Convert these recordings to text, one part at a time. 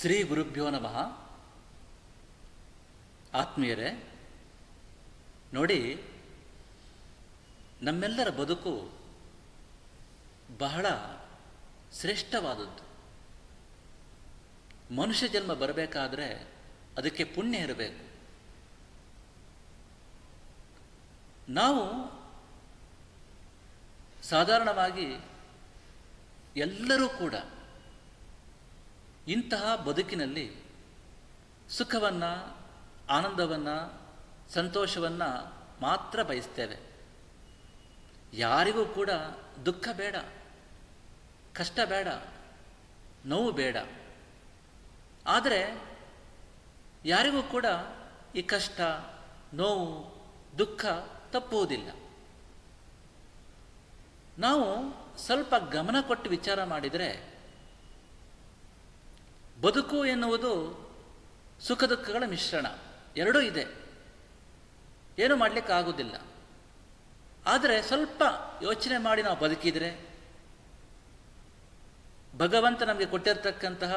ಶ್ರೀ ಗುರುಭ್ಯೋ ನಮಃ. ಆತ್ಮೀಯರೇ, ನೋಡಿ, ನಮ್ಮೆಲ್ಲರ ಬದುಕು ಬಹಳ ಶ್ರೇಷ್ಠವಾದದ್ದು. ಮನುಷ್ಯ ಜನ್ಮ ಬರಬೇಕಾದರೆ ಅದಕ್ಕೆ ಪುಣ್ಯ ಇರಬೇಕು. ನಾವು ಸಾಧಾರಣವಾಗಿ ಎಲ್ಲರೂ ಕೂಡ ಇಂತಹ ಬದುಕಿನಲ್ಲಿ ಸುಖವನ್ನು, ಆನಂದವನ್ನು, ಸಂತೋಷವನ್ನು ಮಾತ್ರ ಬಯಸ್ತೇವೆ. ಯಾರಿಗೂ ಕೂಡ ದುಃಖ ಬೇಡ, ಕಷ್ಟ ಬೇಡ, ನೋವು ಬೇಡ. ಆದರೆ ಯಾರಿಗೂ ಕೂಡ ಈ ಕಷ್ಟ, ನೋವು, ದುಃಖ ತಪ್ಪುವುದಿಲ್ಲ. ನಾವು ಸ್ವಲ್ಪ ಗಮನ ಕೊಟ್ಟು ವಿಚಾರ ಮಾಡಿದರೆ ಬದುಕು ಎನ್ನುವುದು ಸುಖ ದುಃಖಗಳ ಮಿಶ್ರಣ, ಎರಡೂ ಇದೆ, ಏನೂ ಮಾಡಲಿಕ್ಕಾಗೋದಿಲ್ಲ. ಆದರೆ ಸ್ವಲ್ಪ ಯೋಚನೆ ಮಾಡಿ ನಾವು ಬದುಕಿದರೆ, ಭಗವಂತ ನಮಗೆ ಕೊಟ್ಟಿರತಕ್ಕಂತಹ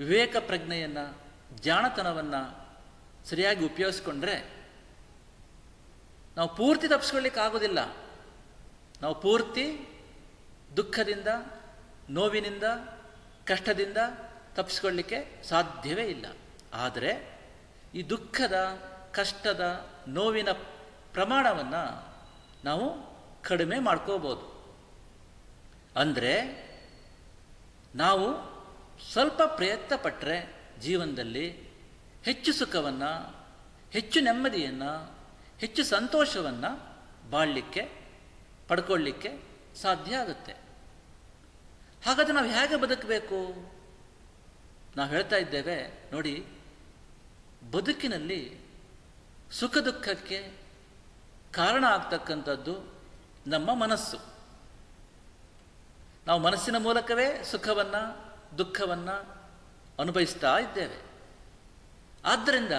ವಿವೇಕ ಪ್ರಜ್ಞೆಯನ್ನು, ಜಾಣತನವನ್ನು ಸರಿಯಾಗಿ ಉಪಯೋಗಿಸ್ಕೊಂಡ್ರೆ ನಾವು ಪೂರ್ತಿ ತಪ್ಪಿಸ್ಕೊಳ್ಳಿಕ್ಕಾಗೋದಿಲ್ಲ. ನಾವು ಪೂರ್ತಿ ದುಃಖದಿಂದ, ನೋವಿನಿಂದ, ಕಷ್ಟದಿಂದ ತಪ್ಪಿಸ್ಕೊಳ್ಳಿಕ್ಕೆ ಸಾಧ್ಯವೇ ಇಲ್ಲ. ಆದರೆ ಈ ದುಃಖದ, ಕಷ್ಟದ, ನೋವಿನ ಪ್ರಮಾಣವನ್ನು ನಾವು ಕಡಿಮೆ ಮಾಡ್ಕೋಬೋದು. ಅಂದರೆ ನಾವು ಸ್ವಲ್ಪ ಪ್ರಯತ್ನ ಪಟ್ಟರೆ ಜೀವನದಲ್ಲಿ ಹೆಚ್ಚು ಸುಖವನ್ನು, ಹೆಚ್ಚು ನೆಮ್ಮದಿಯನ್ನು, ಹೆಚ್ಚು ಸಂತೋಷವನ್ನು ಬಾಳಲಿಕ್ಕೆ, ಪಡ್ಕೊಳ್ಳಿಕ್ಕೆ ಸಾಧ್ಯ ಆಗುತ್ತೆ. ಹಾಗಾದರೆ ನಾವು ಹೇಗೆ ಬದುಕಬೇಕು? ನಾವು ಹೇಳ್ತಾ ಇದ್ದೇವೆ ನೋಡಿ, ಬದುಕಿನಲ್ಲಿ ಸುಖ ದುಃಖಕ್ಕೆ ಕಾರಣ ಆಗ್ತಕ್ಕಂಥದ್ದು ನಮ್ಮ ಮನಸ್ಸು. ನಾವು ಮನಸ್ಸಿನ ಮೂಲಕವೇ ಸುಖವನ್ನು, ದುಃಖವನ್ನು ಅನುಭವಿಸ್ತಾ ಇದ್ದೇವೆ. ಆದ್ದರಿಂದ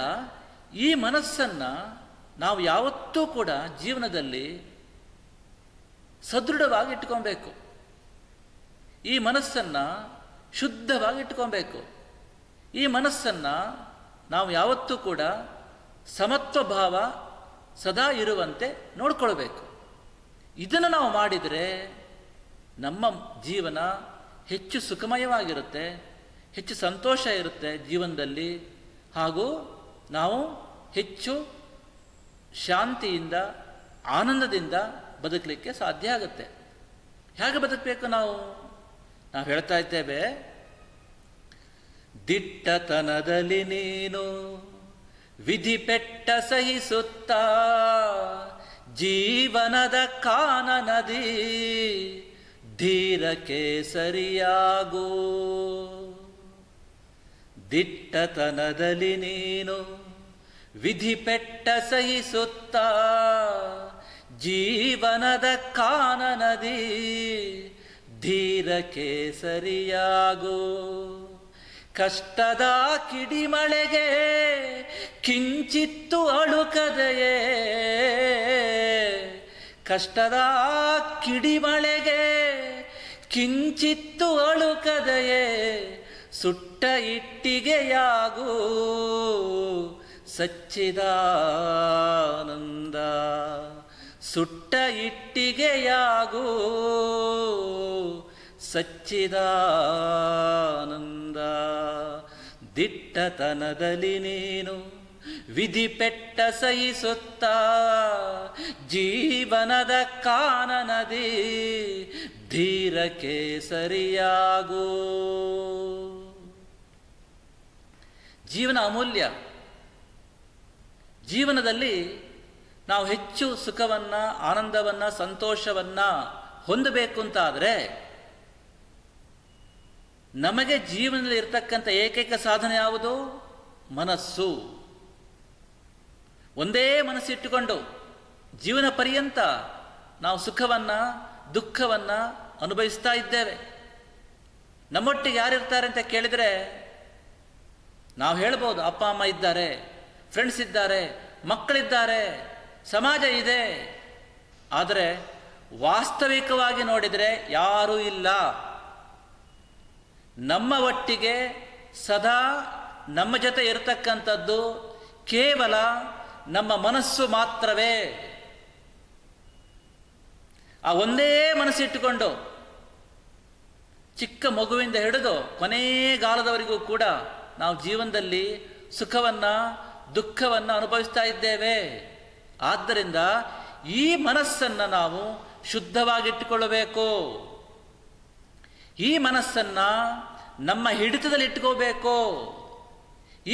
ಈ ಮನಸ್ಸನ್ನು ನಾವು ಯಾವತ್ತೂ ಕೂಡ ಜೀವನದಲ್ಲಿ ಸದೃಢವಾಗಿ ಇಟ್ಕೊಬೇಕು. ಈ ಮನಸ್ಸನ್ನು ಶುದ್ಧವಾಗಿ ಇಟ್ಕೊಬೇಕು. ಈ ಮನಸ್ಸನ್ನು ನಾವು ಯಾವತ್ತೂ ಕೂಡ ಸಮತ್ವ ಭಾವ ಸದಾ ಇರುವಂತೆ ನೋಡ್ಕೊಳ್ಬೇಕು. ಇದನ್ನು ನಾವು ಮಾಡಿದರೆ ನಮ್ಮ ಜೀವನ ಹೆಚ್ಚು ಸುಖಮಯವಾಗಿರುತ್ತೆ, ಹೆಚ್ಚು ಸಂತೋಷ ಇರುತ್ತೆ ಜೀವನದಲ್ಲಿ. ಹಾಗೂ ನಾವು ಹೆಚ್ಚು ಶಾಂತಿಯಿಂದ, ಆನಂದದಿಂದ ಬದುಕಲಿಕ್ಕೆ ಸಾಧ್ಯ ಆಗುತ್ತೆ. ಹೇಗೆ ಬದುಕಬೇಕು? ನಾವು ಹೇಳ್ತಾ ಇದ್ದೇವೆ, ದಿಟ್ಟತನದಲ್ಲಿ ನೀನು ವಿಧಿಪೆಟ್ಟ ಸಹಿಸುತ್ತಾ ಜೀವನದ ಕಾನನದಿ ಧೀರ ಕೇಸರಿಯಾಗೋ. ದಿಟ್ಟತನದಲ್ಲಿ ನೀನು ವಿಧಿಪೆಟ್ಟ ಸಹಿಸುತ್ತಾ ಜೀವನದ ಕಾನನದಿ ಧೀರ ಕೇಸರಿಯಾಗೋ. ಕಷ್ಟದ ಕಿಡಿಮಳೆಗೆ ಕಿಂಚಿತ್ತು ಅಳುಕದೆಯೇ, ಕಷ್ಟದ ಕಿಡಿಮಳೆಗೆ ಕಿಂಚಿತ್ತು ಅಳುಕದೆಯೇ ಸುಟ್ಟ ಇಟ್ಟಿಗೆಯಾಗೋ ಸಚ್ಚಿದಾನಂದ, ಸುಟ್ಟ ಇಟ್ಟಿಗೆಯಾಗೋ ಸಚ್ಚಿದಾನಂದ. ದಿಟ್ಟತನದಲ್ಲಿ ನೀನು ವಿಧಿಪೆಟ್ಟ ಸಹಿಸುತ್ತಾ ಜೀವನದ ಕಾನನದಿ ಧೀರ ಕೇಸರಿಯಾಗೋ. ಜೀವನ ಅಮೂಲ್ಯ. ಜೀವನದಲ್ಲಿ ನಾವು ಹೆಚ್ಚು ಸುಖವನ್ನು, ಆನಂದವನ್ನು, ಸಂತೋಷವನ್ನು ಹೊಂದಬೇಕು ಅಂತಾದರೆ ನಮಗೆ ಜೀವನದಲ್ಲಿ ಇರತಕ್ಕಂಥ ಏಕೈಕ ಸಾಧನೆ ಯಾವುದು? ಮನಸ್ಸು. ಒಂದೇ ಮನಸ್ಸಿಟ್ಟುಕೊಂಡು ಜೀವನ ಪರ್ಯಂತ ನಾವು ಸುಖವನ್ನು, ದುಃಖವನ್ನು ಅನುಭವಿಸ್ತಾ ಇದ್ದೇವೆ. ನಮ್ಮೊಟ್ಟಿಗೆ ಯಾರಿರ್ತಾರೆ ಅಂತ ಕೇಳಿದರೆ ನಾವು ಹೇಳ್ಬೋದು, ಅಪ್ಪ ಅಮ್ಮ ಇದ್ದಾರೆ, ಫ್ರೆಂಡ್ಸ್ ಇದ್ದಾರೆ, ಮಕ್ಕಳಿದ್ದಾರೆ, ಸಮಾಜ ಇದೆ. ಆದರೆ ವಾಸ್ತವಿಕವಾಗಿ ನೋಡಿದರೆ ಯಾರೂ ಇಲ್ಲ. ನಮ್ಮ ಒಟ್ಟಿಗೆ ಸದಾ ನಮ್ಮ ಜೊತೆ ಇರತಕ್ಕಂಥದ್ದು ಕೇವಲ ನಮ್ಮ ಮನಸ್ಸು ಮಾತ್ರವೇ. ಆ ಒಂದೇ ಮನಸ್ಸಿಟ್ಟುಕೊಂಡು ಚಿಕ್ಕ ಮಗುವಿಂದ ಹಿಡಿದು ಕೊನೆಗಾಲದವರೆಗೂ ಕೂಡ ನಾವು ಜೀವನದಲ್ಲಿ ಸುಖವನ್ನು ದುಃಖವನ್ನು ಅನುಭವಿಸ್ತಾ ಇದ್ದೇವೆ. ಆದ್ದರಿಂದ ಈ ಮನಸ್ಸನ್ನು ನಾವು ಶುದ್ಧವಾಗಿಟ್ಟುಕೊಳ್ಳಬೇಕು. ಈ ಮನಸ್ಸನ್ನು ನಮ್ಮ ಹಿಡಿತದಲ್ಲಿ ಇಟ್ಕೋಬೇಕು.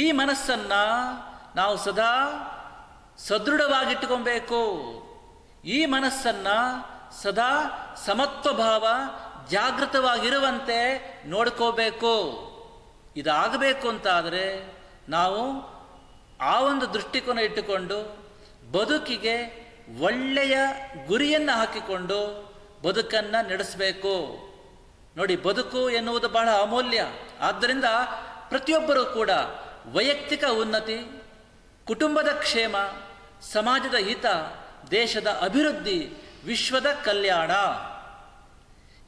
ಈ ಮನಸ್ಸನ್ನು ನಾವು ಸದಾ ಸದೃಢವಾಗಿಟ್ಟುಕೊಬೇಕು. ಈ ಮನಸ್ಸನ್ನು ಸದಾ ಸಮತ್ವಭಾವ ಜಾಗೃತವಾಗಿರುವಂತೆ ನೋಡ್ಕೋಬೇಕು. ಇದಾಗಬೇಕು ಅಂತಾದರೆ ನಾವು ಆ ಒಂದು ದೃಷ್ಟಿಕೋನ ಇಟ್ಟುಕೊಂಡು ಬದುಕಿಗೆ ಒಳ್ಳೆಯ ಗುರಿಯನ್ನು ಹಾಕಿಕೊಂಡು ಬದುಕನ್ನು ನಡೆಸಬೇಕು. ನೋಡಿ, ಬದುಕು ಎನ್ನುವುದು ಬಹಳ ಅಮೂಲ್ಯ. ಆದ್ದರಿಂದ ಪ್ರತಿಯೊಬ್ಬರೂ ಕೂಡ ವೈಯಕ್ತಿಕ ಉನ್ನತಿ, ಕುಟುಂಬದ ಕ್ಷೇಮ, ಸಮಾಜದ ಹಿತ, ದೇಶದ ಅಭಿವೃದ್ಧಿ, ವಿಶ್ವದ ಕಲ್ಯಾಣ,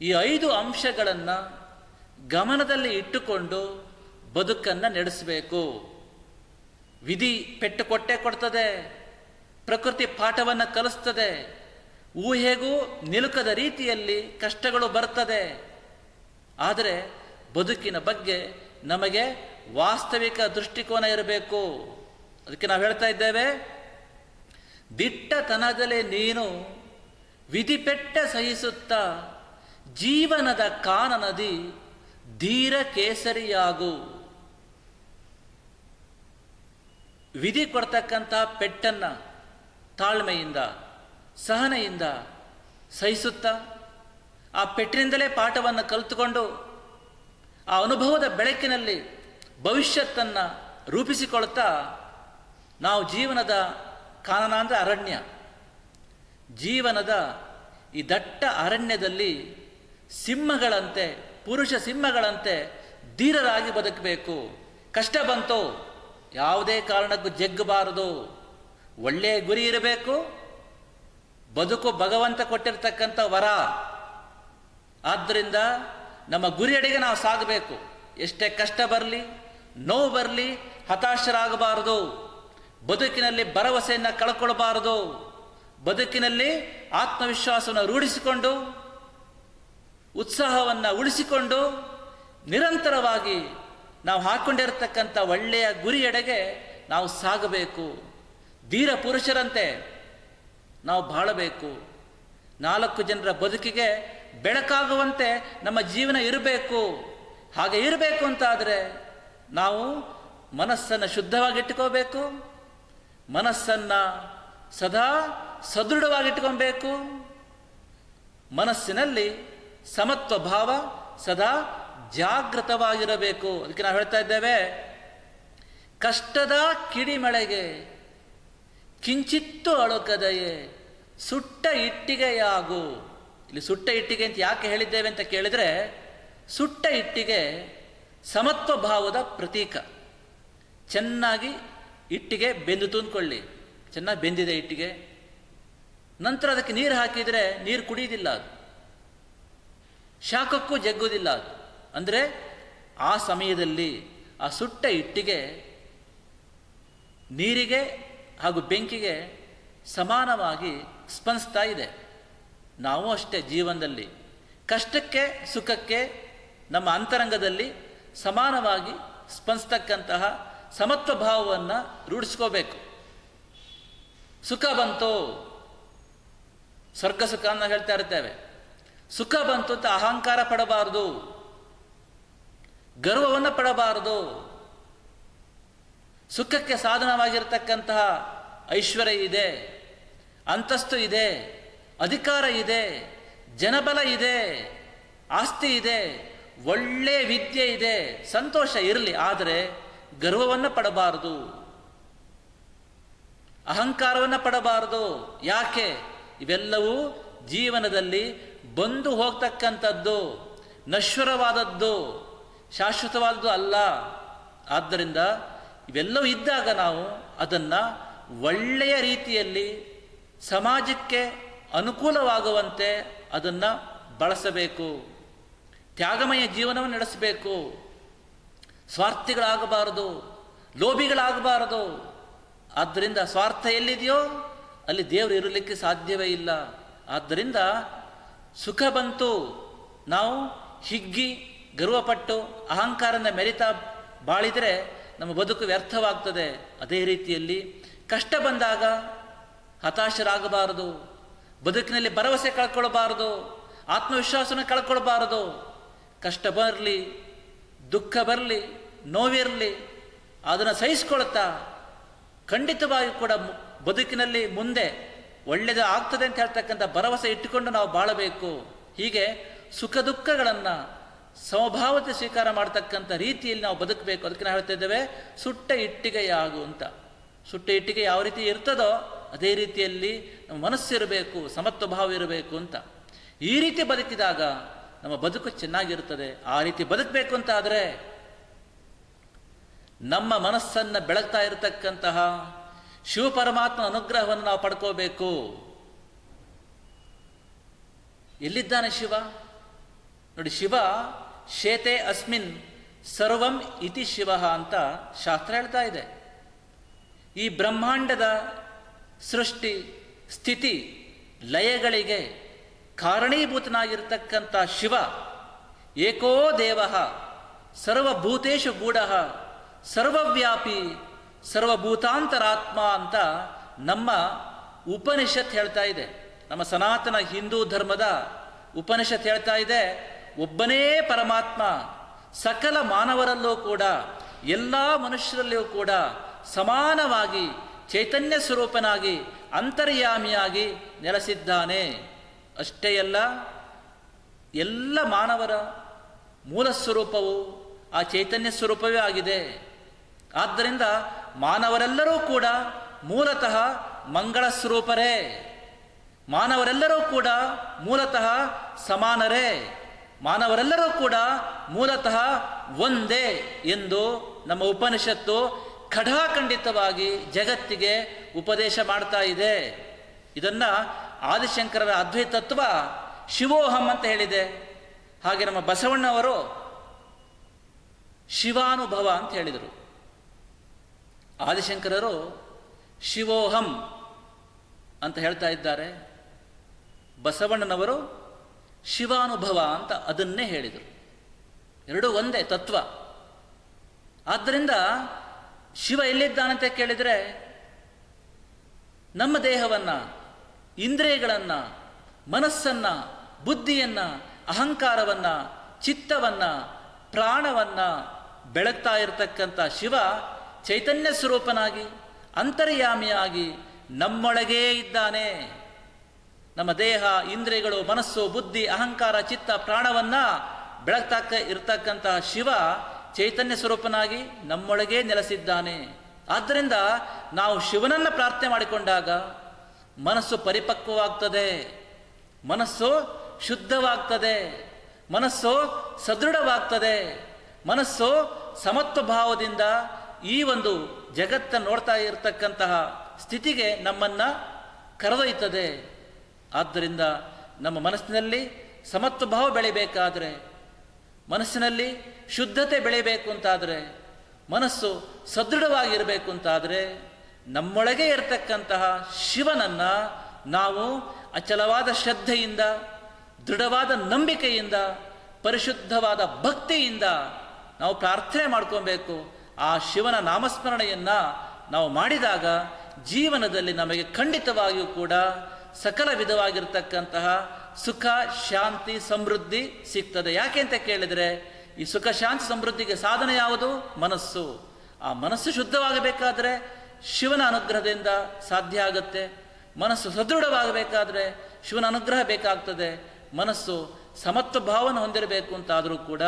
ಈ 5 ಅಂಶಗಳನ್ನು ಗಮನದಲ್ಲಿ ಇಟ್ಟುಕೊಂಡು ಬದುಕನ್ನು ನಡೆಸಬೇಕು. ವಿಧಿ ಪೆಟ್ಟು ಕೊಟ್ಟೆ ಕೊಡ್ತದೆ, ಪ್ರಕೃತಿ ಪಾಠವನ್ನು ಕಲಿಸ್ತದೆ, ಊಹೆಗೂ ನಿಲುಕದ ರೀತಿಯಲ್ಲಿ ಕಷ್ಟಗಳು ಬರ್ತದೆ. ಆದರೆ ಬದುಕಿನ ಬಗ್ಗೆ ನಮಗೆ ವಾಸ್ತವಿಕ ದೃಷ್ಟಿಕೋನ ಇರಬೇಕು. ಅದಕ್ಕೆ ನಾವು ಹೇಳ್ತಾ ಇದ್ದೇವೆ, ದಿಟ್ಟತನದಲ್ಲಿ ನೀನು ವಿಧಿಪೆಟ್ಟ ಸಹಿಸುತ್ತಾ ಜೀವನದ ಕಾನನದಿ ಧೀರ ಕೇಸರಿಯಾಗು. ವಿಧಿ ಕೊಡ್ತಕ್ಕಂಥ ಪೆಟ್ಟನ್ನು ತಾಳ್ಮೆಯಿಂದ ಸಹನೆಯಿಂದ ಸಹಿಸುತ್ತಾ ಆ ಪೆಟ್ಟಿನಿಂದಲೇ ಪಾಠವನ್ನು ಕಲಿತುಕೊಂಡು ಆ ಅನುಭವದ ಬೆಳಕಿನಲ್ಲಿ ಭವಿಷ್ಯತ್ತನ್ನು ರೂಪಿಸಿಕೊಳ್ತಾ ನಾವು ಜೀವನದ ಕಾನನ ಅಂದರೆ ಅರಣ್ಯ, ಜೀವನದ ಈ ದಟ್ಟ ಅರಣ್ಯದಲ್ಲಿ ಸಿಂಹಗಳಂತೆ, ಪುರುಷ ಸಿಂಹಗಳಂತೆ ಧೀರರಾಗಿ ಬದುಕಬೇಕು. ಕಷ್ಟ ಬಂತು ಯಾವುದೇ ಕಾರಣಕ್ಕೂ ಜಗ್ಗಬಾರದು. ಒಳ್ಳೆಯ ಗುರಿ ಇರಬೇಕು. ಬದುಕು ಭಗವಂತ ಕೊಟ್ಟಿರ್ತಕ್ಕಂಥ ವರ. ಆದ್ದರಿಂದ ನಮ್ಮ ಗುರಿಯಡೆಗೆ ನಾವು ಸಾಗಬೇಕು. ಎಷ್ಟೇ ಕಷ್ಟ ಬರಲಿ, ನೋವು ಬರಲಿ, ಹತಾಶರಾಗಬಾರದು. ಬದುಕಿನಲ್ಲಿ ಭರವಸೆಯನ್ನು ಕಳ್ಕೊಳ್ಬಾರದು. ಬದುಕಿನಲ್ಲಿ ಆತ್ಮವಿಶ್ವಾಸವನ್ನು ರೂಢಿಸಿಕೊಂಡು ಉತ್ಸಾಹವನ್ನು ಉಳಿಸಿಕೊಂಡು ನಿರಂತರವಾಗಿ ನಾವು ಹಾಕ್ಕೊಂಡಿರ್ತಕ್ಕಂಥ ಒಳ್ಳೆಯ ಗುರಿಯೆಡೆಗೆ ನಾವು ಸಾಗಬೇಕು. ಧೀರ ಪುರುಷರಂತೆ ನಾವು ಬಾಳಬೇಕು. 4 ಜನರ ಬದುಕಿಗೆ ಬೆಳಕಾಗುವಂತೆ ನಮ್ಮ ಜೀವನ ಇರಬೇಕು. ಹಾಗೆ ಇರಬೇಕು ಅಂತಾದರೆ ನಾವು ಮನಸ್ಸನ್ನು ಶುದ್ಧವಾಗಿಟ್ಟುಕೋಬೇಕು. ಮನಸ್ಸನ್ನು ಸದಾ ಸದೃಢವಾಗಿಟ್ಕೊಬೇಕು. ಮನಸ್ಸಿನಲ್ಲಿ ಸಮತ್ವ ಭಾವ ಸದಾ ಜಾಗೃತವಾಗಿರಬೇಕು. ಅದಕ್ಕೆ ನಾವು ಹೇಳ್ತಾ ಇದ್ದೇವೆ, ಕಷ್ಟದ ಕಿಡಿಮಳೆಗೆ ಕಿಂಚಿತ್ತು ಅಳುಕದೆಯೇ ಸುಟ್ಟ ಇಟ್ಟಿಗೆಯಾಗು. ಇಲ್ಲಿ ಸುಟ್ಟ ಇಟ್ಟಿಗೆ ಅಂತ ಯಾಕೆ ಹೇಳಿದ್ದೇವೆ ಅಂತ ಕೇಳಿದರೆ, ಸುಟ್ಟ ಇಟ್ಟಿಗೆ ಸಮತ್ವ ಭಾವದ ಪ್ರತೀಕ. ಚೆನ್ನಾಗಿ ಇಟ್ಟಿಗೆ ಬೆಂದಿತು ಅಂದ್ಕೊಳ್ಳಿ, ಚೆನ್ನಾಗಿ ಬೆಂದಿದೆ ಇಟ್ಟಿಗೆ. ನಂತರ ಅದಕ್ಕೆ ನೀರು ಹಾಕಿದರೆ ನೀರು ಕುಡಿಯೋದಿಲ್ಲ, ಅದು ಶಾಖಕ್ಕೂ ಜಗ್ಗೋದಿಲ್ಲ. ಅದು ಅಂದರೆ ಆ ಸಮಯದಲ್ಲಿ ಆ ಸುಟ್ಟ ಇಟ್ಟಿಗೆ ನೀರಿಗೆ ಹಾಗೂ ಬೆಂಕಿಗೆ ಸಮಾನವಾಗಿ ಸ್ಪಂದಿಸ್ತಾ ಇದೆ. ನಾವು ಅಷ್ಟೇ ಜೀವನದಲ್ಲಿ ಕಷ್ಟಕ್ಕೆ ಸುಖಕ್ಕೆ ನಮ್ಮ ಅಂತರಂಗದಲ್ಲಿ ಸಮಾನವಾಗಿ ಸ್ಪಂದಿಸ್ತಕ್ಕಂತಹ ಸಮತ್ವ ಭಾವವನ್ನು ರೂಢಿಸ್ಕೋಬೇಕು. ಸುಖ ಬಂತು, ಸ್ವರ್ಗ ಸುಖ ಅಂತ ಹೇಳ್ತಾ ಇರ್ತೇವೆ. ಸುಖ ಬಂತು ಅಂತ ಅಹಂಕಾರ ಪಡಬಾರದು, ಗರ್ವವನ್ನು ಪಡಬಾರದು. ಸುಖಕ್ಕೆ ಸಾಧನವಾಗಿರ್ತಕ್ಕಂತಹ ಐಶ್ವರ್ಯ ಇದೆ, ಅಂತಸ್ತು ಇದೆ, ಅಧಿಕಾರ ಇದೆ, ಜನಬಲ ಇದೆ, ಆಸ್ತಿ ಇದೆ, ಒಳ್ಳೆಯ ವಿದ್ಯೆ ಇದೆ, ಸಂತೋಷ ಇರಲಿ. ಆದರೆ ಗರ್ವವನ್ನು ಪಡಬಾರದು, ಅಹಂಕಾರವನ್ನು ಪಡಬಾರದು. ಯಾಕೆ? ಇವೆಲ್ಲವೂ ಜೀವನದಲ್ಲಿ ಬಂದು ಹೋಗ್ತಕ್ಕಂಥದ್ದು, ನಶ್ವರವಾದದ್ದು, ಶಾಶ್ವತವಾದದ್ದು ಅಲ್ಲ. ಆದ್ದರಿಂದ ಇವೆಲ್ಲವೂ ಇದ್ದಾಗ ನಾವು ಅದನ್ನು ಒಳ್ಳೆಯ ರೀತಿಯಲ್ಲಿ ಸಮಾಜಕ್ಕೆ ಅನುಕೂಲವಾಗುವಂತೆ ಅದನ್ನು ಬಳಸಬೇಕು. ತ್ಯಾಗಮಯ ಜೀವನವನ್ನು ನಡೆಸಬೇಕು. ಸ್ವಾರ್ಥಿಗಳಾಗಬಾರದು, ಲೋಭಿಗಳಾಗಬಾರದು. ಆದ್ದರಿಂದ ಸ್ವಾರ್ಥ ಎಲ್ಲಿದೆಯೋ ಅಲ್ಲಿ ದೇವರು ಇರಲಿಕ್ಕೆ ಸಾಧ್ಯವೇ ಇಲ್ಲ. ಆದ್ದರಿಂದ ಸುಖ ಬಂತು, ನಾವು ಹಿಗ್ಗಿ ಗರ್ವಪಟ್ಟು ಅಹಂಕಾರನ ಮೆರಿತಾ ಬಾಳಿದರೆ ನಮ್ಮ ಬದುಕು ವ್ಯರ್ಥವಾಗ್ತದೆ. ಅದೇ ರೀತಿಯಲ್ಲಿ ಕಷ್ಟ ಬಂದಾಗ ಹತಾಶರಾಗಬಾರದು, ಬದುಕಿನಲ್ಲಿ ಭರವಸೆ ಕಳ್ಕೊಳ್ಬಾರ್ದು, ಆತ್ಮವಿಶ್ವಾಸನ ಕಳ್ಕೊಳ್ಬಾರದು. ಕಷ್ಟ ಬರಲಿ, ದುಃಖ ಬರಲಿ, ನೋವಿರಲಿ, ಅದನ್ನು ಸಹಿಸ್ಕೊಳ್ತಾ ಖಂಡಿತವಾಗಿಯೂ ಕೂಡ ಬದುಕಿನಲ್ಲಿ ಮುಂದೆ ಒಳ್ಳೆಯದು ಆಗ್ತದೆ ಅಂತ ಹೇಳ್ತಕ್ಕಂಥ ಭರವಸೆ ಇಟ್ಟುಕೊಂಡು ನಾವು ಬಾಳಬೇಕು. ಹೀಗೆ ಸುಖ ದುಃಖಗಳನ್ನು ಸಮಭಾವತೆ ಸ್ವೀಕಾರ ಮಾಡ್ತಕ್ಕಂಥ ರೀತಿಯಲ್ಲಿ ನಾವು ಬದುಕಬೇಕು. ಅದಕ್ಕೆ ನಾವು ಹೇಳ್ತಾ ಇದ್ದೇವೆ ಸುಟ್ಟ ಇಟ್ಟಿಗೆಯಾಗು ಅಂತ. ಸುಟ್ಟ ಇಟ್ಟಿಗೆ ಯಾವ ರೀತಿ ಇರ್ತದೋ ಅದೇ ರೀತಿಯಲ್ಲಿ ನಮ್ಮ ಮನಸ್ಸಿರಬೇಕು, ಸಮತ್ವ ಭಾವ ಇರಬೇಕು ಅಂತ. ಈ ರೀತಿ ಬದುಕಿದಾಗ ನಮ್ಮ ಬದುಕು ಚೆನ್ನಾಗಿರ್ತದೆ. ಆ ರೀತಿ ಬದುಕಬೇಕು ಅಂತ ಆದರೆ ನಮ್ಮ ಮನಸ್ಸನ್ನು ಬೆಳಗ್ತಾ ಇರತಕ್ಕಂತಹ ಶಿವಪರಮಾತ್ಮನ ಅನುಗ್ರಹವನ್ನು ನಾವು ಪಡ್ಕೋಬೇಕು. ಎಲ್ಲಿದ್ದಾನೆ ಶಿವ? ನೋಡಿ, ಶಿವ ಶೇತೆ ಅಸ್ಮಿನ್ ಸರ್ವಂ ಇತಿ ಶಿವ ಅಂತ ಶಾಸ್ತ್ರ ಹೇಳ್ತಾ ಇದೆ. ಈ ಬ್ರಹ್ಮಾಂಡದ ಸೃಷ್ಟಿ ಸ್ಥಿತಿ ಲಯಗಳಿಗೆ ಕಾರಣೀಭೂತನಾಗಿರ್ತಕ್ಕಂಥ ಶಿವ ಏಕೋ ದೇವ ಸರ್ವಭೂತೇಶು ಗೂಢ ಸರ್ವವ್ಯಾಪಿ ಸರ್ವಭೂತಾಂತರಾತ್ಮ ಅಂತ ನಮ್ಮ ಉಪನಿಷತ್ ಹೇಳ್ತಾ ಇದೆ. ನಮ್ಮ ಸನಾತನ ಹಿಂದೂ ಧರ್ಮದ ಉಪನಿಷತ್ ಹೇಳ್ತಾ ಇದೆ, ಒಬ್ಬನೇ ಪರಮಾತ್ಮ ಸಕಲ ಮಾನವರಲ್ಲೂ ಕೂಡ ಎಲ್ಲ ಮನುಷ್ಯರಲ್ಲೂ ಕೂಡ ಸಮಾನವಾಗಿ ಚೈತನ್ಯ ಸ್ವರೂಪನಾಗಿ ಅಂತರ್ಯಾಮಿಯಾಗಿ ನೆಲೆಸಿದ್ದಾನೆ. ಅಷ್ಟೇ ಅಲ್ಲ, ಎಲ್ಲ ಮಾನವರ ಮೂಲ ಸ್ವರೂಪವು ಆ ಚೈತನ್ಯ ಸ್ವರೂಪವೇ ಆಗಿದೆ. ಆದ್ದರಿಂದ ಮಾನವರೆಲ್ಲರೂ ಕೂಡ ಮೂಲತಃ ಮಂಗಳ ಸ್ವರೂಪರೇ, ಮಾನವರೆಲ್ಲರೂ ಕೂಡ ಮೂಲತಃ ಸಮಾನರೇ, ಮಾನವರೆಲ್ಲರೂ ಕೂಡ ಮೂಲತಃ ಒಂದೇ ಎಂದು ನಮ್ಮ ಉಪನಿಷತ್ತು ಖಡಾಖಂಡಿತವಾಗಿ ಜಗತ್ತಿಗೆ ಉಪದೇಶ ಮಾಡ್ತಾ ಇದೆ. ಇದನ್ನು ಆದಿಶಂಕರರ ಅದ್ವೈತ ತತ್ವ ಶಿವೋಹಂ ಅಂತ ಹೇಳಿದೆ. ಹಾಗೆ ನಮ್ಮ ಬಸವಣ್ಣವರು ಶಿವಾನುಭವ ಅಂತ ಹೇಳಿದರು. ಆದಿಶಂಕರರು ಶಿವೋಹಂ ಅಂತ ಹೇಳ್ತಾ ಇದ್ದಾರೆ. ಬಸವಣ್ಣನವರು ಶಿವಾನುಭವ ಅಂತ ಅದನ್ನೇ ಹೇಳಿದರು. ಎರಡೂ ಒಂದೇ ತತ್ವ. ಆದ್ದರಿಂದ ಶಿವ ಎಲ್ಲಿದ್ದಾನಂತ ಕೇಳಿದರೆ, ನಮ್ಮ ದೇಹವನ್ನು, ಇಂದ್ರಿಯಗಳನ್ನು, ಮನಸ್ಸನ್ನು, ಬುದ್ಧಿಯನ್ನು, ಅಹಂಕಾರವನ್ನು, ಚಿತ್ತವನ್ನು, ಪ್ರಾಣವನ್ನು ಬೆಳಗ್ತಾ ಇರತಕ್ಕಂಥ ಶಿವ ಚೈತನ್ಯ ಸ್ವರೂಪನಾಗಿ ಅಂತರ್ಯಾಮಿಯಾಗಿ ನಮ್ಮೊಳಗೇ ಇದ್ದಾನೆ. ನಮ್ಮ ದೇಹ, ಇಂದ್ರಿಯಗಳು, ಮನಸ್ಸು, ಬುದ್ಧಿ, ಅಹಂಕಾರ, ಚಿತ್ತ, ಪ್ರಾಣವನ್ನು ಇರ್ತಕ್ಕಂತಹ ಶಿವ ಚೈತನ್ಯ ಸ್ವರೂಪನಾಗಿ ನಮ್ಮೊಳಗೇ ನೆಲೆಸಿದ್ದಾನೆ. ಆದ್ದರಿಂದ ನಾವು ಶಿವನನ್ನು ಪ್ರಾರ್ಥನೆ ಮಾಡಿಕೊಂಡಾಗ ಮನಸ್ಸು ಪರಿಪಕ್ವವಾಗ್ತದೆ, ಮನಸ್ಸು ಶುದ್ಧವಾಗ್ತದೆ, ಮನಸ್ಸು ಸದೃಢವಾಗ್ತದೆ, ಮನಸ್ಸು ಸಮತ್ವ ಭಾವದಿಂದ ಈ ಒಂದು ಜಗತ್ತನ್ನು ನೋಡ್ತಾ ಇರತಕ್ಕಂತಹ ಸ್ಥಿತಿಗೆ ನಮ್ಮನ್ನು ಕರೆದೊಯ್ತದೆ. ಆದ್ದರಿಂದ ನಮ್ಮ ಮನಸ್ಸಿನಲ್ಲಿ ಸಮತ್ವ ಭಾವ ಬೆಳಿಬೇಕಾದರೆ, ಮನಸ್ಸಿನಲ್ಲಿ ಶುದ್ಧತೆ ಬೆಳಿಬೇಕು ಅಂತಾದರೆ, ಮನಸ್ಸು ಸದೃಢವಾಗಿರಬೇಕು ಅಂತಾದರೆ ನಮ್ಮೊಳಗೆ ಇರತಕ್ಕಂತಹ ಶಿವನನ್ನು ನಾವು ಅಚಲವಾದ ಶ್ರದ್ಧೆಯಿಂದ, ದೃಢವಾದ ನಂಬಿಕೆಯಿಂದ, ಪರಿಶುದ್ಧವಾದ ಭಕ್ತಿಯಿಂದ ನಾವು ಪ್ರಾರ್ಥನೆ ಮಾಡ್ಕೊಬೇಕು. ಆ ಶಿವನ ನಾಮಸ್ಮರಣೆಯನ್ನು ನಾವು ಮಾಡಿದಾಗ ಜೀವನದಲ್ಲಿ ನಮಗೆ ಖಂಡಿತವಾಗಿಯೂ ಕೂಡ ಸಕಲ ವಿಧವಾಗಿರ್ತಕ್ಕಂತಹ ಸುಖ, ಶಾಂತಿ, ಸಮೃದ್ಧಿ ಸಿಗ್ತದೆ. ಯಾಕೆ ಅಂತ ಕೇಳಿದರೆ, ಈ ಸುಖ, ಶಾಂತಿ, ಸಮೃದ್ಧಿಗೆ ಸಾಧನ ಯಾವುದು? ಮನಸ್ಸು. ಆ ಮನಸ್ಸು ಶುದ್ಧವಾಗಬೇಕಾದರೆ ಶಿವನ ಅನುಗ್ರಹದಿಂದ ಸಾಧ್ಯ ಆಗುತ್ತೆ. ಮನಸ್ಸು ಸದೃಢವಾಗಬೇಕಾದರೆ ಶಿವನ ಅನುಗ್ರಹ ಬೇಕಾಗ್ತದೆ. ಮನಸ್ಸು ಸಮತ್ವ ಭಾವವನ್ನು ಹೊಂದಿರಬೇಕು ಅಂತಾದರೂ ಕೂಡ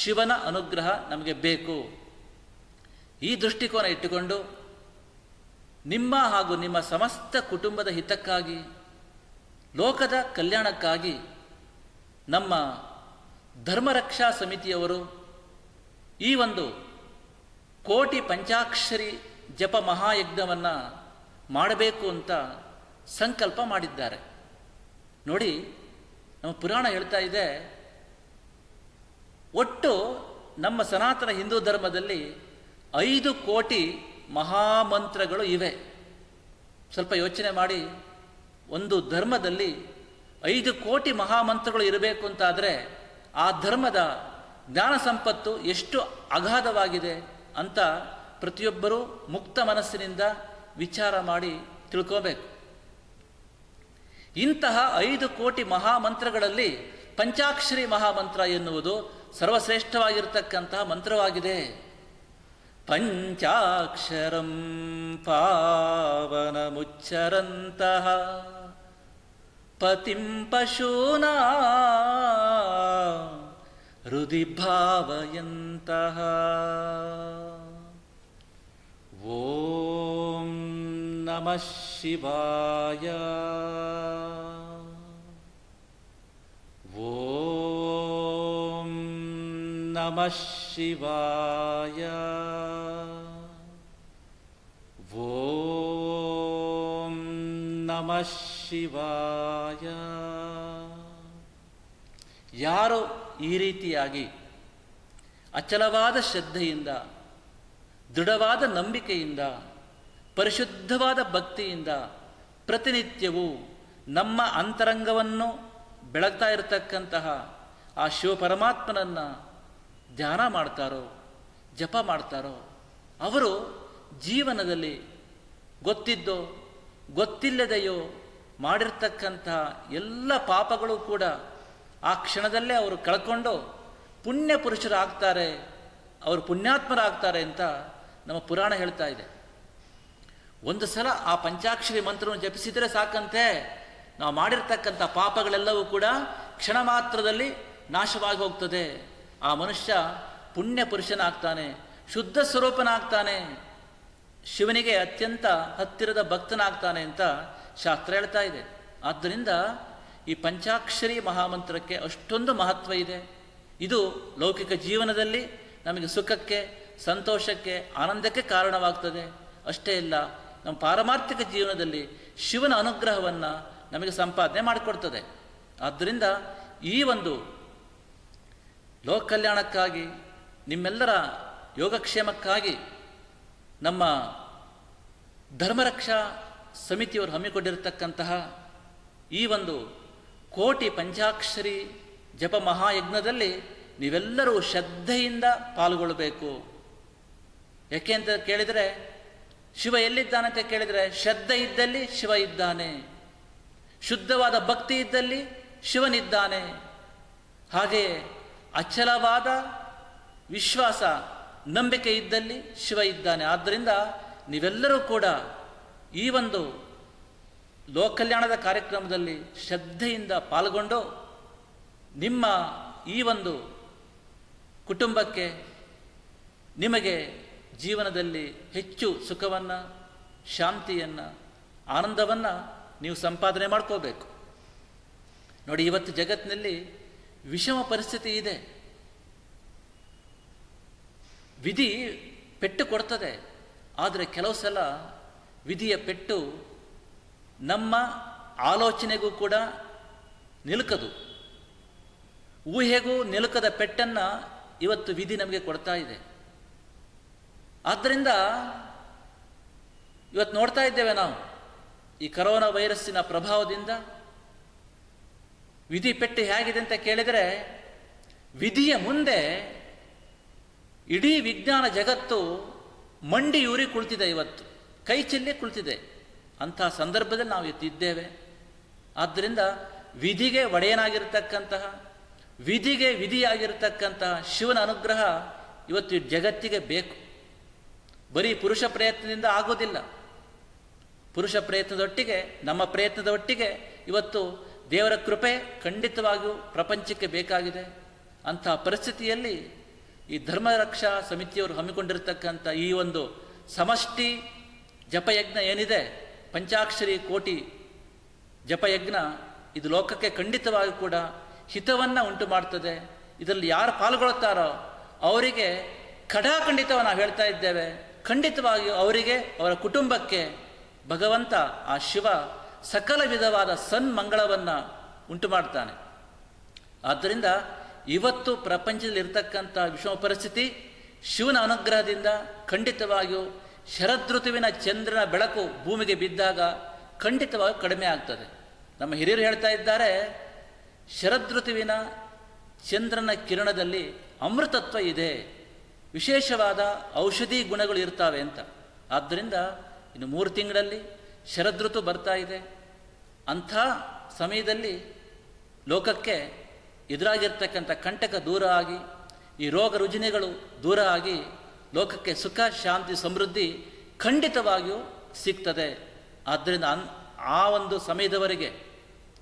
ಶಿವನ ಅನುಗ್ರಹ ನಮಗೆ ಬೇಕು. ಈ ದೃಷ್ಟಿಕೋನ ಇಟ್ಟುಕೊಂಡು ನಿಮ್ಮ ಹಾಗೂ ನಿಮ್ಮ ಸಮಸ್ತ ಕುಟುಂಬದ ಹಿತಕ್ಕಾಗಿ, ಲೋಕದ ಕಲ್ಯಾಣಕ್ಕಾಗಿ ನಮ್ಮ ಧರ್ಮರಕ್ಷಾ ಸಮಿತಿಯವರು ಈ ಒಂದು ಕೋಟಿ ಪಂಚಾಕ್ಷರಿ ಜಪ ಮಹಾಯಜ್ಞವನ್ನು ಮಾಡಬೇಕು ಅಂತ ಸಂಕಲ್ಪ ಮಾಡಿದ್ದಾರೆ. ನೋಡಿ, ನಮ್ಮ ಪುರಾಣ ಹೇಳ್ತಾ ಇದೆ, ಒಟ್ಟು ನಮ್ಮ ಸನಾತನ ಹಿಂದೂ ಧರ್ಮದಲ್ಲಿ 5 ಕೋಟಿ ಮಹಾಮಂತ್ರಗಳು ಇವೆ. ಸ್ವಲ್ಪ ಯೋಚನೆ ಮಾಡಿ, ಒಂದು ಧರ್ಮದಲ್ಲಿ 5 ಕೋಟಿ ಮಹಾಮಂತ್ರಗಳು ಇರಬೇಕು ಅಂತಾದರೆ ಆ ಧರ್ಮದ ಜ್ಞಾನ ಸಂಪತ್ತು ಎಷ್ಟು ಅಗಾಧವಾಗಿದೆ ಅಂತ ಪ್ರತಿಯೊಬ್ಬರೂ ಮುಕ್ತ ಮನಸ್ಸಿನಿಂದ ವಿಚಾರ ಮಾಡಿ ತಿಳ್ಕೋಬೇಕು. ಇಂತಹ 5 ಕೋಟಿ ಮಹಾಮಂತ್ರಗಳಲ್ಲಿ ಪಂಚಾಕ್ಷರಿ ಮಹಾಮಂತ್ರ ಎನ್ನುವುದು ಸರ್ವಶ್ರೇಷ್ಠವಾಗಿರತಕ್ಕಂತಹ ಮಂತ್ರವಾಗಿದೆ. ಪಂಚಾಕ್ಷರಂ ಪಾವನಮುಚ್ಚರಂತಃ ಪತಿಂ ಪಶೂನಾ ಹೃದಿ ಭಾವಯಂತಃ. ಓಂ ನಮಃ ಶಿವಾಯ, ಓಂ ನಮಃ ಶಿವಾಯ, ಓಂ ನಮಃ ಶಿವಾಯ. ಯಾರು ಈ ರೀತಿಯಾಗಿ ಅಚಲವಾದ ಶ್ರದ್ಧೆಯಿಂದ, ದೃಢವಾದ ನಂಬಿಕೆಯಿಂದ, ಪರಿಶುದ್ಧವಾದ ಭಕ್ತಿಯಿಂದ ಪ್ರತಿನಿತ್ಯವೂ ನಮ್ಮ ಅಂತರಂಗವನ್ನು ಬೆಳಗ್ತಾ ಇರತಕ್ಕಂತಹ ಆ ಶಿವಪರಮಾತ್ಮನನ್ನು ಧ್ಯಾನ ಮಾಡ್ತಾರೋ, ಜಪ ಮಾಡ್ತಾರೋ, ಅವರು ಜೀವನದಲ್ಲಿ ಗೊತ್ತಿದ್ದೋ ಗೊತ್ತಿಲ್ಲದೆಯೋ ಮಾಡಿರ್ತಕ್ಕಂತಹ ಎಲ್ಲ ಪಾಪಗಳು ಕೂಡ ಆ ಕ್ಷಣದಲ್ಲೇ ಅವರು ಕಳ್ಕೊಂಡು ಪುಣ್ಯ ಪುರುಷರಾಗ್ತಾರೆ, ಅವರು ಪುಣ್ಯಾತ್ಮರಾಗ್ತಾರೆ ಅಂತ ನಮ್ಮ ಪುರಾಣ ಹೇಳ್ತಾ ಇದೆ. ಒಂದು ಸಲ ಆ ಪಂಚಾಕ್ಷರಿ ಮಂತ್ರವನ್ನು ಜಪಿಸಿದರೆ ಸಾಕಂತೆ, ನಾವು ಮಾಡಿರ್ತಕ್ಕಂಥ ಪಾಪಗಳೆಲ್ಲವೂ ಕೂಡ ಕ್ಷಣ ಮಾತ್ರದಲ್ಲಿ ನಾಶವಾಗಿ ಹೋಗ್ತದೆ. ಆ ಮನುಷ್ಯ ಪುಣ್ಯ ಪುರುಷನಾಗ್ತಾನೆ, ಶುದ್ಧ ಸ್ವರೂಪನಾಗ್ತಾನೆ, ಶಿವನಿಗೆ ಅತ್ಯಂತ ಹತ್ತಿರದ ಭಕ್ತನಾಗ್ತಾನೆ ಅಂತ ಶಾಸ್ತ್ರ ಹೇಳ್ತಾ ಇದೆ. ಆದ್ದರಿಂದ ಈ ಪಂಚಾಕ್ಷರಿ ಮಹಾಮಂತ್ರಕ್ಕೆ ಅಷ್ಟೊಂದು ಮಹತ್ವ ಇದೆ. ಇದು ಲೌಕಿಕ ಜೀವನದಲ್ಲಿ ನಮಗೆ ಸುಖಕ್ಕೆ, ಸಂತೋಷಕ್ಕೆ, ಆನಂದಕ್ಕೆ ಕಾರಣವಾಗ್ತದೆ. ಅಷ್ಟೇ ಇಲ್ಲ, ನಮ್ಮ ಪಾರಮಾರ್ಥಿಕ ಜೀವನದಲ್ಲಿ ಶಿವನ ಅನುಗ್ರಹವನ್ನು ನಮಗೆ ಸಂಪಾದನೆ ಮಾಡಿಕೊಡ್ತದೆ. ಆದ್ದರಿಂದ ಈ ಒಂದು ಲೋಕ ಕಲ್ಯಾಣಕ್ಕಾಗಿ, ನಿಮ್ಮೆಲ್ಲರ ಯೋಗಕ್ಷೇಮಕ್ಕಾಗಿ ನಮ್ಮ ಧರ್ಮರಕ್ಷಾ ಸಮಿತಿಯವರು ಹಮ್ಮಿಕೊಂಡಿರತಕ್ಕಂತಹ ಈ ಒಂದು ಕೋಟಿ ಪಂಚಾಕ್ಷರಿ ಜಪ ಮಹಾಯಜ್ಞದಲ್ಲಿ ನೀವೆಲ್ಲರೂ ಶ್ರದ್ಧೆಯಿಂದ ಪಾಲ್ಗೊಳ್ಳಬೇಕು. ಯಾಕೆ ಅಂತ ಕೇಳಿದರೆ, ಶಿವ ಎಲ್ಲಿದ್ದಾನಂತ ಕೇಳಿದರೆ, ಶ್ರದ್ಧೆ ಇದ್ದಲ್ಲಿ ಶಿವ ಇದ್ದಾನೆ, ಶುದ್ಧವಾದ ಭಕ್ತಿ ಇದ್ದಲ್ಲಿ ಶಿವನಿದ್ದಾನೆ, ಹಾಗೆಯೇ ಅಚಲವಾದ ವಿಶ್ವಾಸ, ನಂಬಿಕೆ ಇದ್ದಲ್ಲಿ ಶಿವ ಇದ್ದಾನೆ. ಆದ್ದರಿಂದ ನೀವೆಲ್ಲರೂ ಕೂಡ ಈ ಒಂದು ಲೋಕಲ್ಯಾಣದ ಕಾರ್ಯಕ್ರಮದಲ್ಲಿ ಶ್ರದ್ಧೆಯಿಂದ ಪಾಲ್ಗೊಂಡು ನಿಮ್ಮ ಈ ಒಂದು ಕುಟುಂಬಕ್ಕೆ, ನಿಮಗೆ ಜೀವನದಲ್ಲಿ ಹೆಚ್ಚು ಸುಖವನ್ನು, ಶಾಂತಿಯನ್ನು, ಆನಂದವನ್ನು ನೀವು ಸಂಪಾದನೆ ಮಾಡ್ಕೋಬೇಕು. ನೋಡಿ, ಇವತ್ತು ಜಗತ್ತಿನಲ್ಲಿ ವಿಷಮ ಪರಿಸ್ಥಿತಿ ಇದೆ, ವಿಧಿ ಪೆಟ್ಟು ಕೊಡ್ತದೆ. ಆದರೆ ಕೆಲವು ಸಲ ವಿಧಿಯ ಪೆಟ್ಟು ನಮ್ಮ ಆಲೋಚನೆಗೂ ಕೂಡ ನಿಲುಕದು, ಊಹೆಗೂ ನಿಲುಕದ ಪೆಟ್ಟನ್ನು ಇವತ್ತು ವಿಧಿ ನಮಗೆ ಕೊಡ್ತಾ ಇದೆ. ಆದ್ದರಿಂದ ಇವತ್ತು ನೋಡ್ತಾ ಇದ್ದೇವೆ ನಾವು, ಈ ಕರೋನಾ ವೈರಸ್ಸಿನ ಪ್ರಭಾವದಿಂದ ವಿಧಿ ಪೆಟ್ಟು ಹೇಗಿದೆ ಅಂತ ಕೇಳಿದರೆ, ವಿಧಿಯ ಮುಂದೆ ಇಡೀ ವಿಜ್ಞಾನ ಜಗತ್ತು ಮಂಡಿಯೂರಿ ಕುಳಿತಿದೆ, ಇವತ್ತು ಕೈ ಚೆಲ್ಲಿ ಕುಳಿತಿದೆ. ಅಂಥ ಸಂದರ್ಭದಲ್ಲಿ ನಾವು ಎತ್ತಿದ್ದೇವೆ. ಆದ್ದರಿಂದ ವಿಧಿಗೆ ಒಡೆಯನಾಗಿರ್ತಕ್ಕಂತಹ, ವಿಧಿಗೆ ವಿಧಿಯಾಗಿರ್ತಕ್ಕಂತಹ ಶಿವನ ಅನುಗ್ರಹ ಇವತ್ತು ಜಗತ್ತಿಗೆ ಬೇಕು. ಬರೀ ಪುರುಷ ಪ್ರಯತ್ನದಿಂದ ಆಗೋದಿಲ್ಲ. ಪುರುಷ ಪ್ರಯತ್ನದೊಟ್ಟಿಗೆ, ನಮ್ಮ ಪ್ರಯತ್ನದ ಒಟ್ಟಿಗೆ ಇವತ್ತು ದೇವರ ಕೃಪೆ ಖಂಡಿತವಾಗಿಯೂ ಪ್ರಪಂಚಕ್ಕೆ ಬೇಕಾಗಿದೆ. ಅಂತಹ ಪರಿಸ್ಥಿತಿಯಲ್ಲಿ ಈ ಧರ್ಮರಕ್ಷಾ ಸಮಿತಿಯವರು ಹಮ್ಮಿಕೊಂಡಿರ್ತಕ್ಕಂಥ ಈ ಒಂದು ಸಮಷ್ಟಿ ಜಪಯಜ್ಞ ಏನಿದೆ, ಪಂಚಾಕ್ಷರಿ ಕೋಟಿ ಜಪಯಜ್ಞ, ಇದು ಲೋಕಕ್ಕೆ ಖಂಡಿತವಾಗಿ ಕೂಡ ಹಿತವನ್ನು ಉಂಟು ಮಾಡ್ತದೆ. ಇದರಲ್ಲಿ ಯಾರು ಪಾಲ್ಗೊಳ್ತಾರೋ ಅವರಿಗೆ ಖಡಾಖಂಡಿತವಾಗಿ ನಾವು ಹೇಳ್ತಾ ಇದ್ದೇವೆ, ಖಂಡಿತವಾಗಿಯೂ ಅವರಿಗೆ, ಅವರ ಕುಟುಂಬಕ್ಕೆ ಭಗವಂತ ಆ ಶಿವ ಸಕಲ ವಿಧವಾದ ಸನ್ಮಂಗಳವನ್ನು ಉಂಟು ಮಾಡ್ತಾನೆ. ಆದ್ದರಿಂದ ಇವತ್ತು ಪ್ರಪಂಚದಲ್ಲಿ ಇರತಕ್ಕಂಥ ವಿಷಮ ಪರಿಸ್ಥಿತಿ ಶಿವನ ಅನುಗ್ರಹದಿಂದ ಖಂಡಿತವಾಗಿಯೂ ಶರದ್ ಋತುವಿನ ಚಂದ್ರನ ಬೆಳಕು ಭೂಮಿಗೆ ಬಿದ್ದಾಗ ಖಂಡಿತವಾಗಿ ಕಡಿಮೆ ಆಗ್ತದೆ. ನಮ್ಮ ಹಿರಿಯರು ಹೇಳ್ತಾ ಇದ್ದಾರೆ, ಶರದ್ ಋತುವಿನ ಚಂದ್ರನ ಕಿರಣದಲ್ಲಿ ಅಮೃತತ್ವ ಇದೆ, ವಿಶೇಷವಾದ ಔಷಧಿ ಗುಣಗಳು ಇರ್ತವೆ ಅಂತ. ಆದ್ದರಿಂದ ಇನ್ನು 3 ತಿಂಗಳಲ್ಲಿ ಶರದ್ ಋತು ಬರ್ತಾ ಇದೆ. ಅಂಥ ಸಮಯದಲ್ಲಿ ಲೋಕಕ್ಕೆ ಎದುರಾಗಿರ್ತಕ್ಕಂಥ ಕಂಟಕ ದೂರ ಆಗಿ, ಈ ರೋಗ ರುಜಿನಗಳು ದೂರ ಆಗಿ, ಲೋಕಕ್ಕೆ ಸುಖ ಶಾಂತಿ ಸಮೃದ್ಧಿ ಖಂಡಿತವಾಗಿಯೂ ಸಿಗ್ತದೆ. ಆದ್ದರಿಂದ ಆ ಒಂದು ಸಮಯದವರೆಗೆ,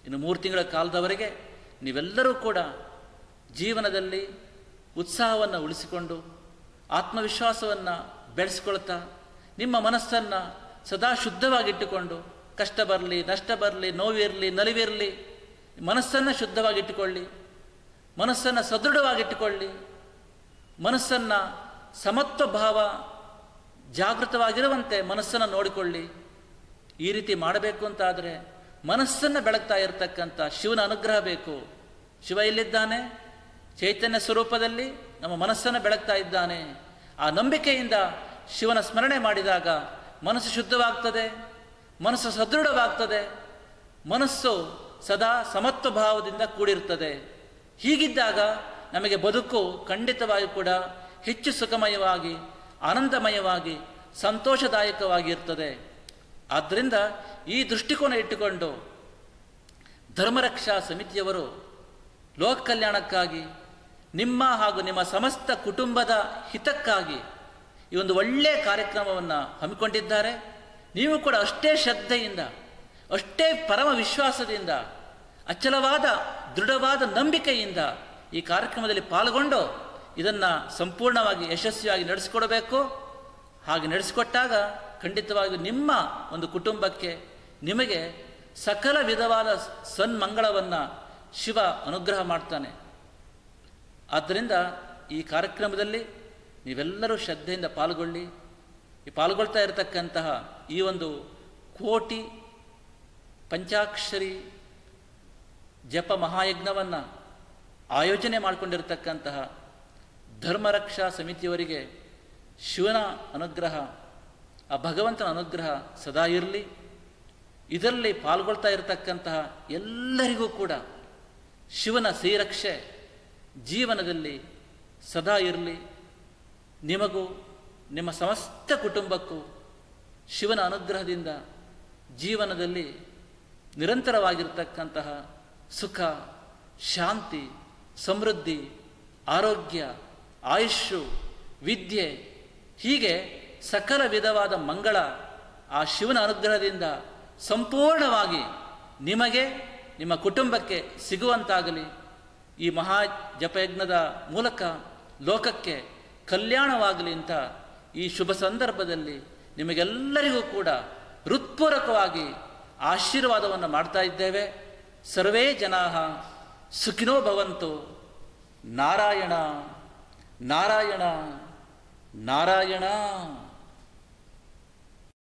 ಇನ್ನು 3 ತಿಂಗಳ ಕಾಲದವರೆಗೆ ನೀವೆಲ್ಲರೂ ಕೂಡ ಜೀವನದಲ್ಲಿ ಉತ್ಸಾಹವನ್ನು ಉಳಿಸಿಕೊಂಡು ಆತ್ಮವಿಶ್ವಾಸವನ್ನು ಬೆಳೆಸ್ಕೊಳ್ತಾ, ನಿಮ್ಮ ಮನಸ್ಸನ್ನು ಸದಾ ಶುದ್ಧವಾಗಿಟ್ಟುಕೊಂಡು, ಕಷ್ಟ ಬರಲಿ, ನಷ್ಟ ಬರಲಿ, ನೋವಿರಲಿ, ನಲಿವಿರಲಿ, ಮನಸ್ಸನ್ನು ಶುದ್ಧವಾಗಿಟ್ಟುಕೊಳ್ಳಿ, ಮನಸ್ಸನ್ನು ಸದೃಢವಾಗಿಟ್ಟುಕೊಳ್ಳಿ, ಮನಸ್ಸನ್ನು ಸಮತ್ವ ಭಾವ ಜಾಗೃತವಾಗಿರುವಂತೆ ಮನಸ್ಸನ್ನು ನೋಡಿಕೊಳ್ಳಿ. ಈ ರೀತಿ ಮಾಡಬೇಕು ಅಂತಾದರೆ ಮನಸ್ಸನ್ನು ಬೆಳಗ್ತಾ ಇರತಕ್ಕಂಥ ಶಿವನ ಅನುಗ್ರಹ ಬೇಕು. ಶಿವ ಇಲ್ಲಿದ್ದಾನೆ, ಚೈತನ್ಯ ಸ್ವರೂಪದಲ್ಲಿ ನಮ್ಮ ಮನಸ್ಸನ್ನು ಬೆಳಗ್ತಾ ಇದ್ದಾನೆ. ಆ ನಂಬಿಕೆಯಿಂದ ಶಿವನ ಸ್ಮರಣೆ ಮಾಡಿದಾಗ ಮನಸ್ಸು ಶುದ್ಧವಾಗ್ತದೆ, ಮನಸ್ಸು ಸದೃಢವಾಗ್ತದೆ, ಮನಸ್ಸು ಸದಾ ಸಮತ್ವ ಭಾವದಿಂದ ಕೂಡಿರ್ತದೆ. ಹೀಗಿದ್ದಾಗ ನಮಗೆ ಬದುಕು ಖಂಡಿತವಾಗಿಯೂ ಕೂಡ ಹೆಚ್ಚು ಸುಖಮಯವಾಗಿ, ಆನಂದಮಯವಾಗಿ, ಸಂತೋಷದಾಯಕವಾಗಿರ್ತದೆ. ಆದ್ದರಿಂದ ಈ ದೃಷ್ಟಿಕೋನ ಇಟ್ಟುಕೊಂಡು ಧರ್ಮರಕ್ಷಾ ಸಮಿತಿಯವರು ಲೋಕ ಕಲ್ಯಾಣಕ್ಕಾಗಿ, ನಿಮ್ಮ ಹಾಗೂ ನಿಮ್ಮ ಸಮಸ್ತ ಕುಟುಂಬದ ಹಿತಕ್ಕಾಗಿ ಈ ಒಂದು ಒಳ್ಳೆಯ ಕಾರ್ಯಕ್ರಮವನ್ನು ಹಮ್ಮಿಕೊಂಡಿದ್ದಾರೆ. ನೀವು ಕೂಡ ಅಷ್ಟೇ ಶ್ರದ್ಧೆಯಿಂದ, ಅಷ್ಟೇ ಪರಮ ವಿಶ್ವಾಸದಿಂದ, ಅಚಲವಾದ ದೃಢವಾದ ನಂಬಿಕೆಯಿಂದ ಈ ಕಾರ್ಯಕ್ರಮದಲ್ಲಿ ಪಾಲ್ಗೊಂಡು ಇದನ್ನು ಸಂಪೂರ್ಣವಾಗಿ ಯಶಸ್ವಿಯಾಗಿ ನಡೆಸಿಕೊಡಬೇಕು. ಹಾಗೆ ನಡೆಸಿಕೊಟ್ಟಾಗ ಖಂಡಿತವಾಗಿಯೂ ನಿಮ್ಮ ಒಂದು ಕುಟುಂಬಕ್ಕೆ, ನಿಮಗೆ ಸಕಲ ವಿಧವಾದ ಸನ್ಮಂಗಳವನ್ನು ಶಿವ ಅನುಗ್ರಹ ಮಾಡ್ತಾನೆ. ಆದ್ದರಿಂದ ಈ ಕಾರ್ಯಕ್ರಮದಲ್ಲಿ ನೀವೆಲ್ಲರೂ ಶ್ರದ್ಧೆಯಿಂದ ಪಾಲ್ಗೊಳ್ಳಿ. ಈ ಪಾಲ್ಗೊಳ್ತಾ ಇರತಕ್ಕಂತಹ ಈ ಒಂದು ಕೋಟಿ ಪಂಚಾಕ್ಷರಿ ಜಪ ಮಹಾಯಜ್ಞವನ್ನು ಆಯೋಜನೆ ಮಾಡಿಕೊಂಡಿರತಕ್ಕಂತಹ ಧರ್ಮರಕ್ಷಾ ಸಮಿತಿಯವರಿಗೆ ಶಿವನ ಅನುಗ್ರಹ, ಆ ಭಗವಂತನ ಅನುಗ್ರಹ ಸದಾ ಇರಲಿ. ಇದರಲ್ಲಿ ಪಾಲ್ಗೊಳ್ತಾ ಇರತಕ್ಕಂತಹ ಎಲ್ಲರಿಗೂ ಕೂಡ ಶಿವನ ಶ್ರೀರಕ್ಷೆ ಜೀವನದಲ್ಲಿ ಸದಾ ಇರಲಿ. ನಿಮಗೂ ನಿಮ್ಮ ಸಮಸ್ತ ಕುಟುಂಬಕ್ಕೂ ಶಿವನ ಅನುಗ್ರಹದಿಂದ ಜೀವನದಲ್ಲಿ ನಿರಂತರವಾಗಿರ್ತಕ್ಕಂತಹ ಸುಖ, ಶಾಂತಿ, ಸಮೃದ್ಧಿ, ಆರೋಗ್ಯ, ಆಯುಷ್ಯು, ವಿದ್ಯೆ, ಹೀಗೆ ಸಕಲ ವಿಧವಾದ ಮಂಗಳ ಆ ಶಿವನ ಅನುಗ್ರಹದಿಂದ ಸಂಪೂರ್ಣವಾಗಿ ನಿಮಗೆ, ನಿಮ್ಮ ಕುಟುಂಬಕ್ಕೆ ಸಿಗುವಂತಾಗಲಿ. ಈ ಮಹಾ ಜಪಯಜ್ಞದ ಮೂಲಕ ಲೋಕಕ್ಕೆ ಕಲ್ಯಾಣವಾಗಲಿ ಅಂತ ಈ ಶುಭ ಸಂದರ್ಭದಲ್ಲಿ ನಿಮಗೆಲ್ಲರಿಗೂ ಕೂಡ ಹೃತ್ಪೂರ್ವಕವಾಗಿ ಆಶೀರ್ವಾದವನ್ನು ಮಾಡ್ತಾ ಇದ್ದೇವೆ. ಸರ್ವೇ ಜನಾಃ ಸುಖಿನೋ ಭವಂತು. ನಾರಾಯಣ ನಾರಾಯಣ ನಾರಾಯಣ.